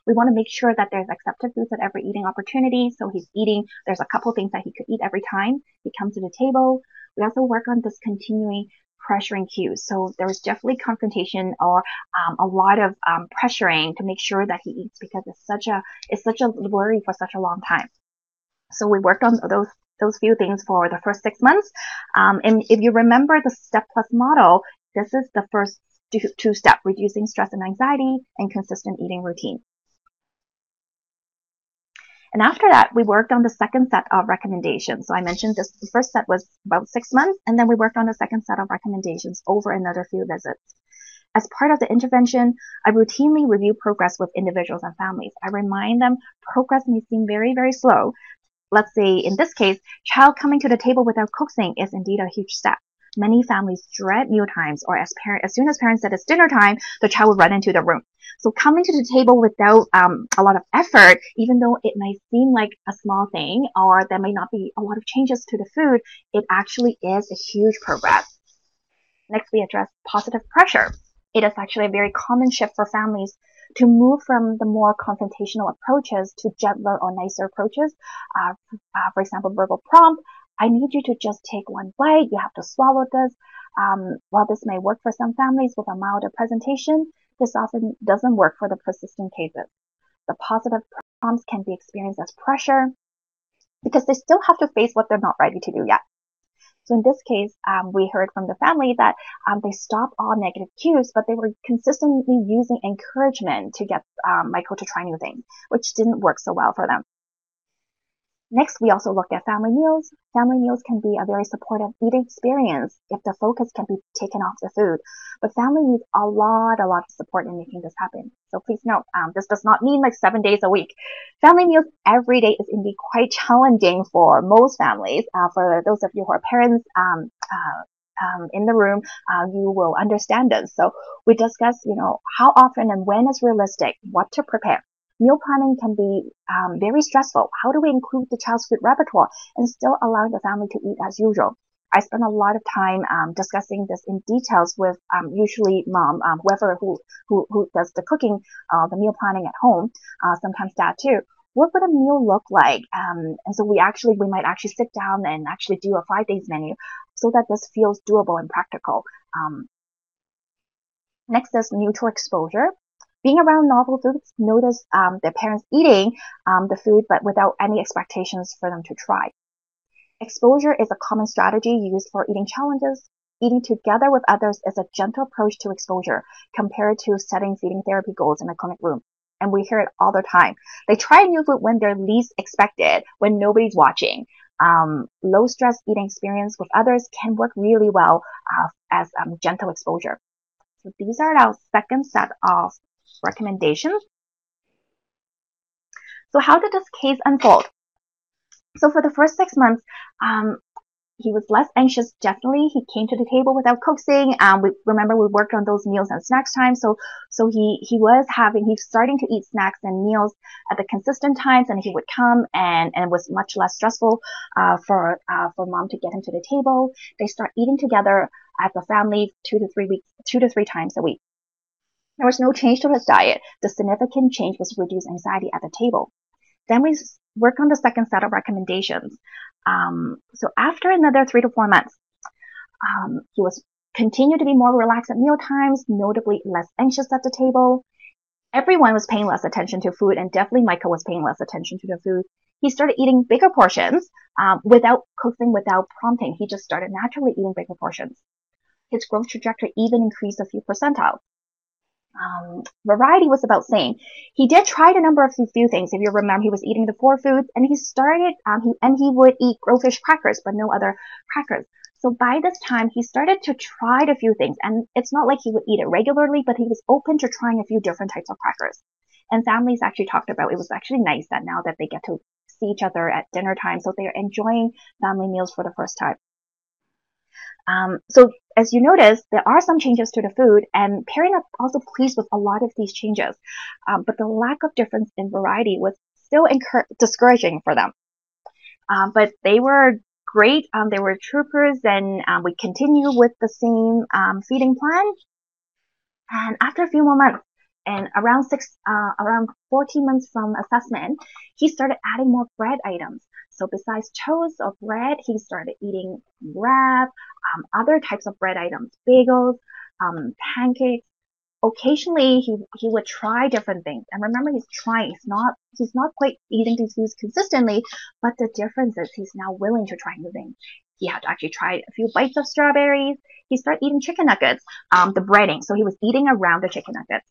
We want to make sure that there's accepted foods at every eating opportunity. So he's eating. There's a couple things that he could eat every time he comes to the table. We also work on discontinuing pressuring cues. So there was definitely confrontation or a lot of pressuring to make sure that he eats, because it's such a worry for such a long time. So we worked on those few things for the first 6 months. And if you remember the Step Plus model, this is the first two step: reducing stress and anxiety and consistent eating routine. And after that, we worked on the second set of recommendations. So I mentioned this, the first set was about 6 months, and then we worked on the second set of recommendations over another few visits. As part of the intervention, I routinely review progress with individuals and families. I remind them progress may seem very, very slow. Let's say in this case, child coming to the table without coaxing is indeed a huge step. Many families dread meal times, or as soon as parents said it's dinner time, the child would run into the room. So coming to the table without a lot of effort, even though it might seem like a small thing, or there may not be a lot of changes to the food, it actually is a huge progress. Next, we address positive pressure. It is actually a very common shift for families to move from the more confrontational approaches to gentler or nicer approaches. For example, verbal prompt. I need you to just take one bite. You have to swallow this. While this may work for some families with a milder presentation, this often doesn't work for the persistent cases. The positive prompts can be experienced as pressure because they still have to face what they're not ready to do yet. So in this case, we heard from the family that they stopped all negative cues, but they were consistently using encouragement to get Michael to try new things, which didn't work so well for them. Next, we also looked at family meals. Family meals can be a very supportive eating experience if the focus can be taken off the food. But family needs a lot of support in making this happen. So please note, this does not mean like 7 days a week. Family meals every day is indeed quite challenging for most families. For those of you who are parents in the room, you will understand this. So we discussed, how often and when is realistic, what to prepare. Meal planning can be very stressful. How do we include the child's food repertoire and still allow the family to eat as usual? I spend a lot of time discussing this in details with usually mom, whoever who does the cooking, the meal planning at home, sometimes dad too. What would a meal look like? And so we might actually sit down and actually do a 5-day menu so that this feels doable and practical. Next is neutral exposure. Being around novel foods, notice their parents eating the food, but without any expectations for them to try. Exposure is a common strategy used for eating challenges. Eating together with others is a gentle approach to exposure compared to setting feeding therapy goals in a clinic room. And we hear it all the time. They try new food when they're least expected, when nobody's watching. Low-stress eating experience with others can work really well as gentle exposure. So these are our second set of recommendations. So how did this case unfold? So for the first 6 months, he was less anxious, definitely. He came to the table without coaxing. We worked on those meals and snacks time. So he's starting to eat snacks and meals at the consistent times, and he would come, and it was much less stressful for mom to get him to the table. They start eating together as a family 2 to 3 times a week. There was no change to his diet. The significant change was to reduce anxiety at the table. Then we worked on the second set of recommendations. So after another 3 to 4 months, he continued to be more relaxed at meal times, notably less anxious at the table. Everyone was paying less attention to food, and definitely Micah was paying less attention to the food. He started eating bigger portions without coaxing, without prompting. He just started naturally eating bigger portions. His growth trajectory even increased a few percentiles. Variety was about same. He did try a number of few things. If you remember, he was eating the 4 foods, and he started, he would eat Grillfish crackers, but no other crackers. So by this time, he started to try a few things, and it's not like he would eat it regularly, but he was open to trying a few different types of crackers. And families actually talked about it was actually nice that now that they get to see each other at dinner time, so they're enjoying family meals for the first time. So as you notice, there are some changes to the food, and parents are also pleased with a lot of these changes, but the lack of difference in variety was still discouraging for them. But they were great. They were troopers, and we continue with the same feeding plan. And after a few more months, and around 14 months from assessment, he started adding more bread items. So besides toast or bread, he started eating wrap, other types of bread items, bagels, pancakes. Occasionally, he would try different things. And remember, he's trying. He's not quite eating these foods consistently, but the difference is he's now willing to try new things. He had to actually try a few bites of strawberries. He started eating chicken nuggets, the breading. So he was eating around the chicken nuggets.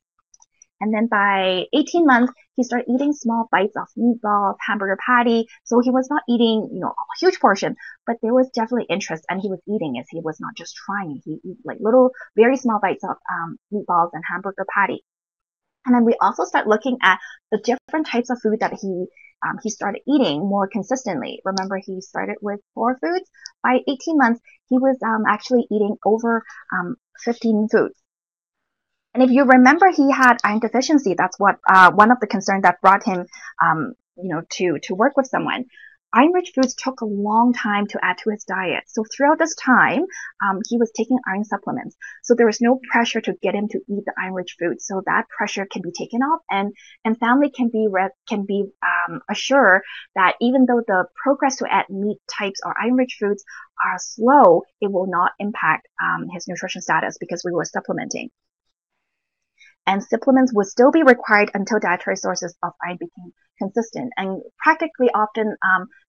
And then by 18 months, he started eating small bites of meatballs, hamburger patty. So he was not eating, a huge portion, but there was definitely interest, and he was eating it. He was not just trying. He ate like little, very small bites of meatballs and hamburger patty. And then we also start looking at the different types of food that he started eating more consistently. Remember, he started with 4 foods. By 18 months, he was actually eating over 15 foods. And if you remember, he had iron deficiency. That's what one of the concerns that brought him, to work with someone. Iron-rich foods took a long time to add to his diet. So throughout this time, he was taking iron supplements. So there was no pressure to get him to eat the iron-rich foods. So that pressure can be taken off, and family can be assured that even though the progress to add meat types or iron-rich foods are slow, it will not impact his nutrition status because we were supplementing. And supplements would still be required until dietary sources of iron became consistent. And practically often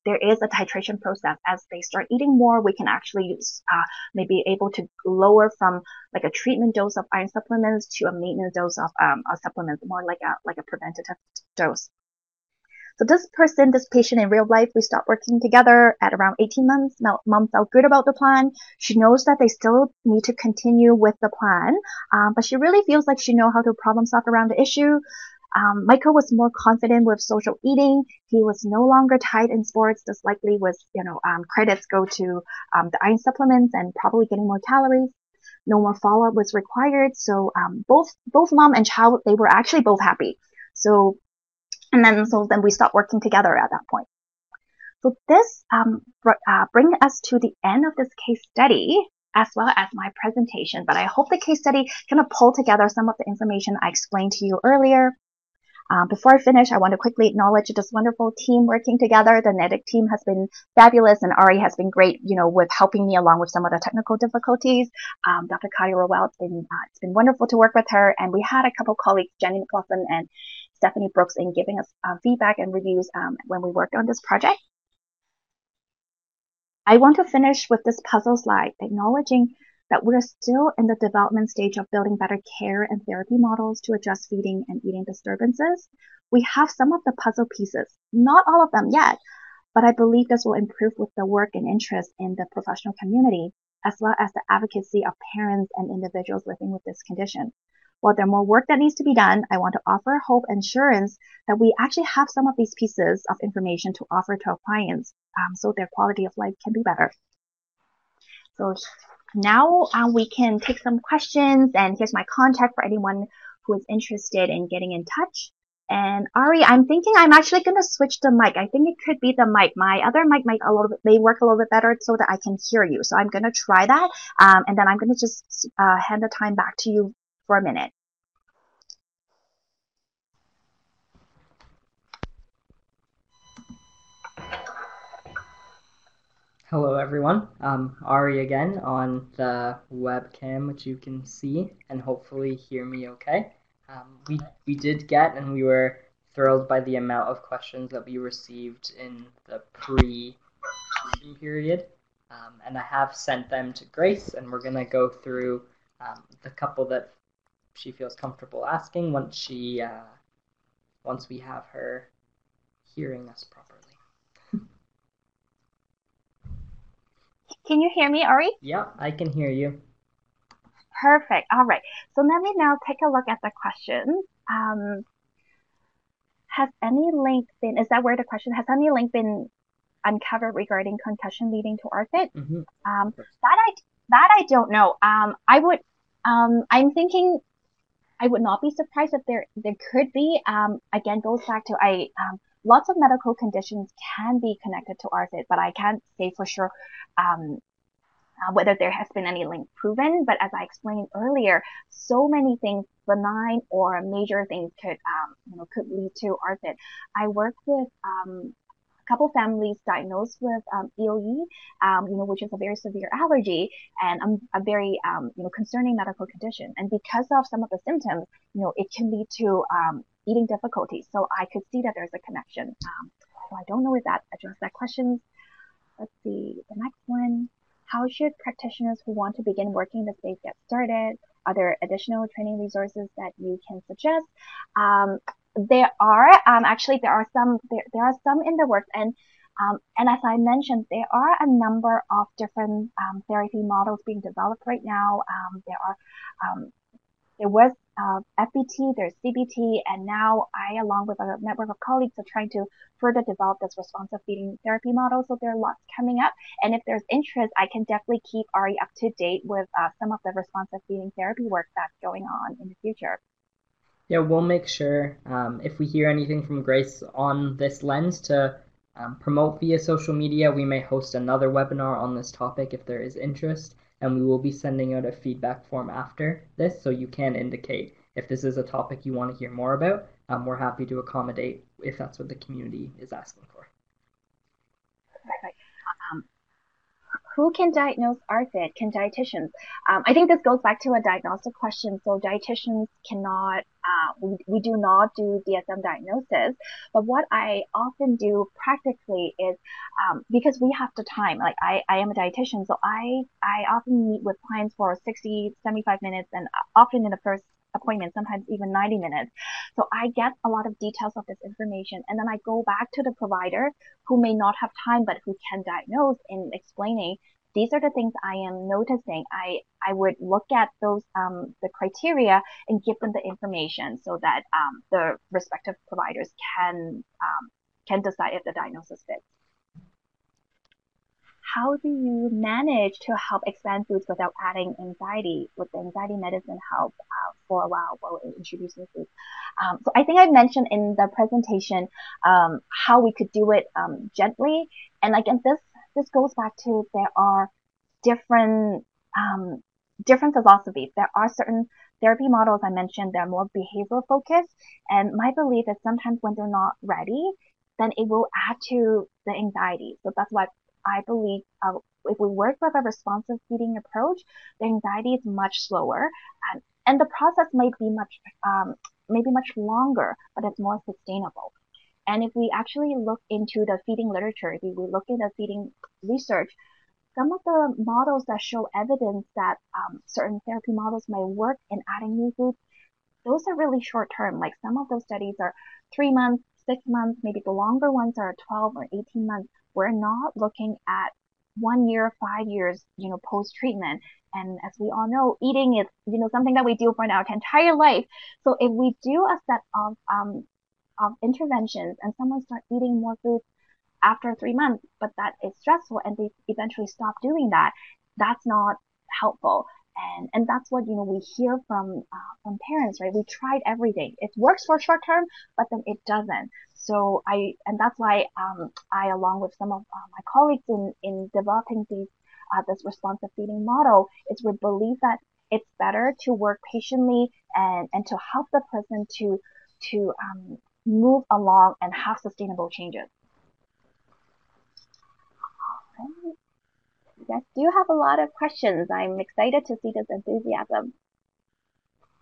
there is a titration process. As they start eating more, we can actually maybe able to lower from like a treatment dose of iron supplements to a maintenance dose of a supplement, more like a preventative dose. So this patient in real life, we stopped working together at around 18 months. Now, mom felt good about the plan. She knows that they still need to continue with the plan, but she really feels like she knows how to problem solve around the issue. Michael was more confident with social eating. He was no longer tied in sports. This likely was, credits go to the iron supplements and probably getting more calories. No more follow-up was required. So both mom and child, they were actually both happy. So then we stopped working together at that point. So this brings us to the end of this case study as well as my presentation. But I hope the case study kind of pulled together some of the information I explained to you earlier. Before I finish, I want to quickly acknowledge this wonderful team working together. The NEDIC team has been fabulous, and Ari has been great, with helping me along with some of the technical difficulties. Dr. Katja Rowell, it's been wonderful to work with her. And we had a couple colleagues, Jenny McLaughlin and Stephanie Brooks, in giving us feedback and reviews when we worked on this project. I want to finish with this puzzle slide, acknowledging that we're still in the development stage of building better care and therapy models to address feeding and eating disturbances. We have some of the puzzle pieces, not all of them yet, but I believe this will improve with the work and interest in the professional community, as well as the advocacy of parents and individuals living with this condition. While there's more work that needs to be done, I want to offer hope and assurance that we actually have some of these pieces of information to offer to our clients, so their quality of life can be better. So now we can take some questions, and here's my contact for anyone who is interested in getting in touch. And Ari, I'm thinking I'm actually going to switch the mic. I think it could be the mic. My other mic may work a little bit better so that I can hear you. So I'm going to try that, and then I'm going to just hand the time back to you for a minute. Hello everyone, Ari again on the webcam, which you can see and hopefully hear me okay. We did get, and we were thrilled by the amount of questions that we received in the pre-teaching period. And I have sent them to Grace, and we're going to go through the couple that she feels comfortable asking once she once we have her hearing us properly. Can you hear me, Ari? Yeah, I can hear you. Perfect. All right. So let me now take a look at the question. Has any link been? Is that where the question? Has any link been uncovered regarding concussion leading to ARFID? Mm-hmm. That I don't know. I would. I'm thinking I would not be surprised if there could be. Again, goes back to lots of medical conditions can be connected to ARFID, but I can't say for sure whether there has been any link proven. But as I explained earlier, so many things, benign or major things, could lead to ARFID. I work with couple families diagnosed with EoE, which is a very severe allergy and a very concerning medical condition. And because of some of the symptoms, it can lead to eating difficulties. So I could see that there's a connection. So I don't know if that addressed that question. Let's see the next one. How should practitioners who want to begin working in the space get started? Are there additional training resources that you can suggest? There are some in the works, and as I mentioned, there are a number of different therapy models being developed right now. There was FBT, there's CBT, and now I, along with a network of colleagues, are trying to further develop this responsive feeding therapy model. So there are lots coming up, and if there's interest, I can definitely keep Ari up to date with some of the responsive feeding therapy work that's going on in the future. Yeah, we'll make sure, if we hear anything from Grace on this lens, to promote via social media. We may host another webinar on this topic if there is interest, and we will be sending out a feedback form after this, so you can indicate if this is a topic you want to hear more about. We're happy to accommodate if that's what the community is asking for. Perfect. Who can diagnose ARFID? Can dietitians? I think this goes back to a diagnostic question. So dietitians cannot, we do not do DSM diagnosis. But what I often do practically is, because we have the time, like I am a dietitian, so I often meet with clients for 60, 75 minutes, and often in the first appointment, sometimes even 90 minutes. So I get a lot of details of this information, and then I go back to the provider who may not have time but who can diagnose, in explaining these are the things I am noticing. I would look at those the criteria and give them the information so that the respective providers can decide if the diagnosis fits. How do you manage to help expand foods without adding anxiety? Would the anxiety medicine help for a while introducing foods? So I think I mentioned in the presentation how we could do it gently. And again, this goes back to there are different philosophies. There are certain therapy models I mentioned that are more behavioral focused. And my belief is sometimes when they're not ready, then it will add to the anxiety. So that's why I believe if we work with a responsive feeding approach, the anxiety is much slower, and the process might be much longer, but it's more sustainable. And if we actually look into the feeding literature, if we look into feeding research, some of the models that show evidence that certain therapy models may work in adding new foods, those are really short term. Like some of those studies are 3 months, 6 months, maybe the longer ones are 12 or 18 months. We're not looking at 1 year, 5 years, post-treatment. And as we all know, eating is, something that we do for our entire life. So if we do a set of interventions and someone starts eating more food after 3 months, but that is stressful and they eventually stop doing that, that's not helpful. And that's what, we hear from parents, right? We tried everything. It works for short term, but then it doesn't. So and that's why I, along with some of my colleagues in developing this responsive feeding model, is we believe that it's better to work patiently and to help the person to move along and have sustainable changes. All right. You guys do have a lot of questions. I'm excited to see this enthusiasm.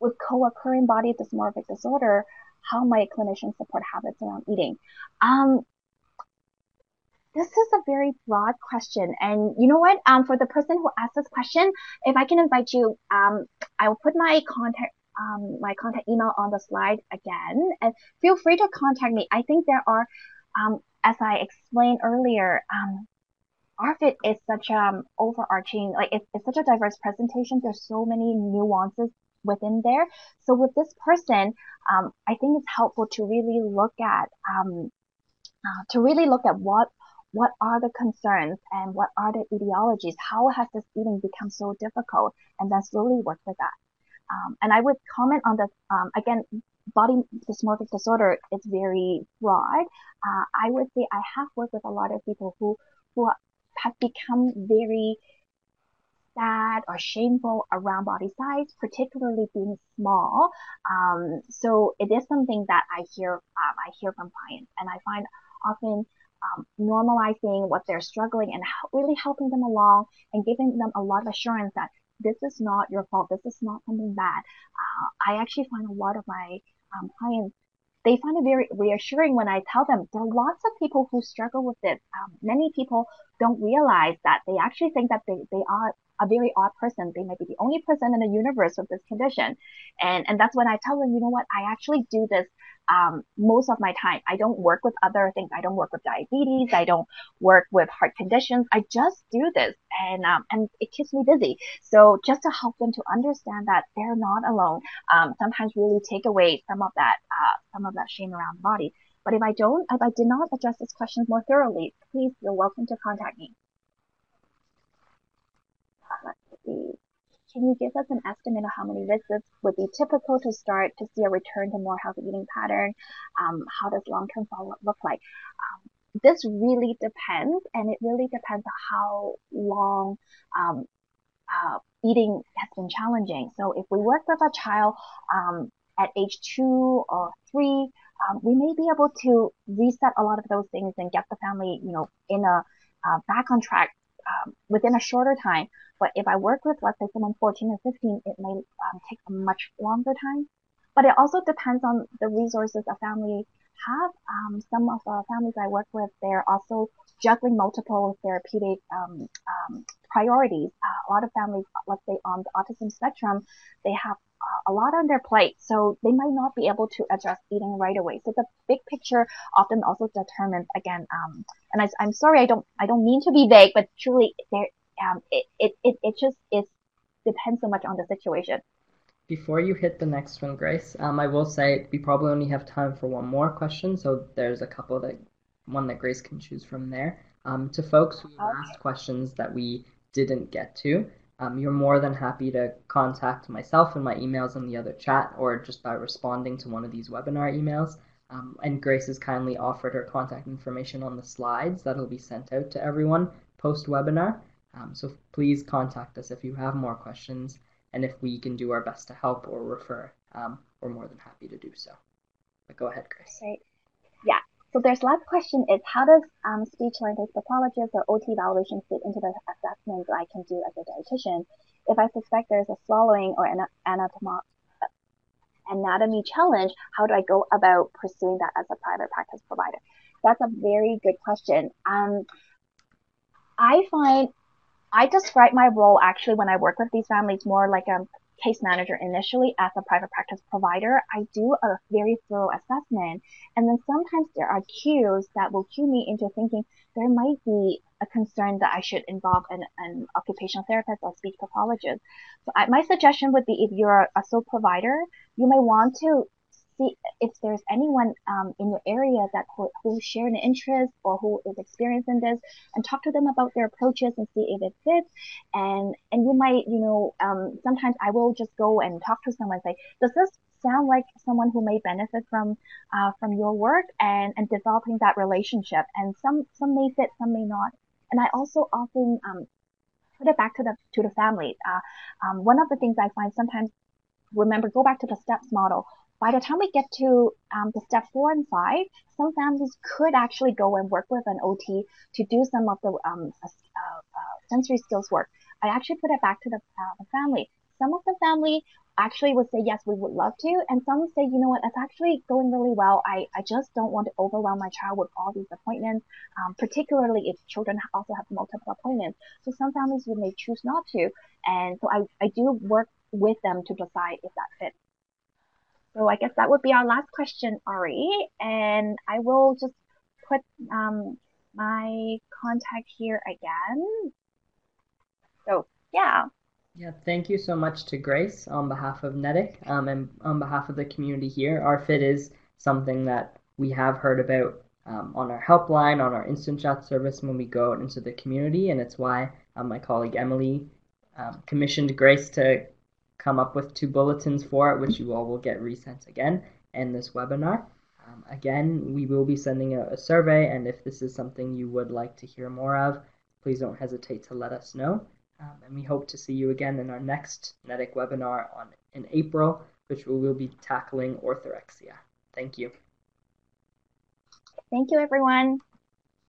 with co-occurring body dysmorphic disorder, how might clinicians support habits around eating? This is a very broad question. And you know what? For the person who asked this question, if I can invite you, I will put my contact email on the slide again. And feel free to contact me. I think there are, as I explained earlier, ARFID is such overarching, like it's such a diverse presentation. There's so many nuances within there. So with this person, I think it's helpful to really look at what are the concerns and what are the etiologies. How has this eating become so difficult? And then slowly work with that. And I would comment on this again. Body dysmorphic disorder is very broad. I would say I have worked with a lot of people who have become very sad or shameful around body size, particularly being small. So it is something that I hear from clients, and I find often normalizing what they're struggling and really helping them along and giving them a lot of assurance that this is not your fault, this is not something bad. I actually find a lot of my clients, they find it very reassuring when I tell them there are lots of people who struggle with this. Many people don't realize that they actually think that they are a very odd person. They might be the only person in the universe with this condition. And that's when I tell them, you know what, I actually do this most of my time. I don't work with other things. I don't work with diabetes. I don't work with heart conditions. I just do this, and it keeps me busy. So just to help them to understand that they're not alone, sometimes really take away some of that shame around the body. But if I did not address this question more thoroughly, please, you're welcome to contact me. Let's see. Can you give us an estimate of how many visits would be typical to start to see a return to more healthy eating pattern? How does long-term follow-up look like? This really depends, and it really depends on how long eating has been challenging. So if we work with a child at age 2 or 3, we may be able to reset a lot of those things and get the family, you know, back on track within a shorter time. But if I work with, let's say, someone 14 or 15, it may take a much longer time. But it also depends on the resources a family have. Some of the families I work with, they're also juggling multiple therapeutic priorities. A lot of families, let's say, on the autism spectrum, they have a lot on their plate, so they might not be able to address eating right away. So the big picture often also determines, again, and I'm sorry, I don't mean to be vague, but truly there, it just depends so much on the situation. Before you hit the next one, Grace, I will say we probably only have time for one more question, so there's a couple that Grace can choose from there. To folks who asked questions that we didn't get to, you're more than happy to contact myself and my emails in the other chat, or just by responding to one of these webinar emails. And Grace has kindly offered her contact information on the slides that will be sent out to everyone post-webinar. So please contact us if you have more questions, and if we can do our best to help or refer, we're more than happy to do so. But go ahead, Grace. Right. Yeah. So there's last question is, how does speech language pathologist or OT evaluation fit into the assessments I can do as a dietitian? If I suspect there's a swallowing or an anatomy challenge, how do I go about pursuing that as a private practice provider? That's a very good question. I find I describe my role actually when I work with these families more like a case manager initially. As a private practice provider, I do a very thorough assessment, and then sometimes there are cues that will cue me into thinking there might be a concern that I should involve an occupational therapist or speech pathologist. So my suggestion would be, if you're a sole provider, you may want to see if there's anyone in your area that who share an interest or who is experiencing this, and talk to them about their approaches and see if it fits. And you might, you know, sometimes I will just go and talk to someone and say, does this sound like someone who may benefit from your work, and developing that relationship. And some may fit, some may not. And I also often put it back to the family. One of the things I find sometimes, remember, go back to the STEPS model. By the time we get to the step 4 and 5, some families could actually go and work with an OT to do some of the sensory skills work. I actually put it back to the family. Some of the family actually would say, yes, we would love to. And some would say, you know what, it's actually going really well. I just don't want to overwhelm my child with all these appointments, particularly if children also have multiple appointments. So some families you may choose not to. And so I do work with them to decide if that fits. So I guess that would be our last question, Ari. And I will just put my contact here again. So, yeah. Yeah, thank you so much to Grace on behalf of NEDIC and on behalf of the community here. ARFID is something that we have heard about on our helpline, on our instant chat service when we go out into the community, and it's why my colleague Emily commissioned Grace to come up with 2 bulletins for it, which you all will get resent again in this webinar. Again, we will be sending out a survey, and if this is something you would like to hear more of, please don't hesitate to let us know. And we hope to see you again in our next NEDIC webinar in April, which we will be tackling orthorexia. Thank you. Thank you, everyone.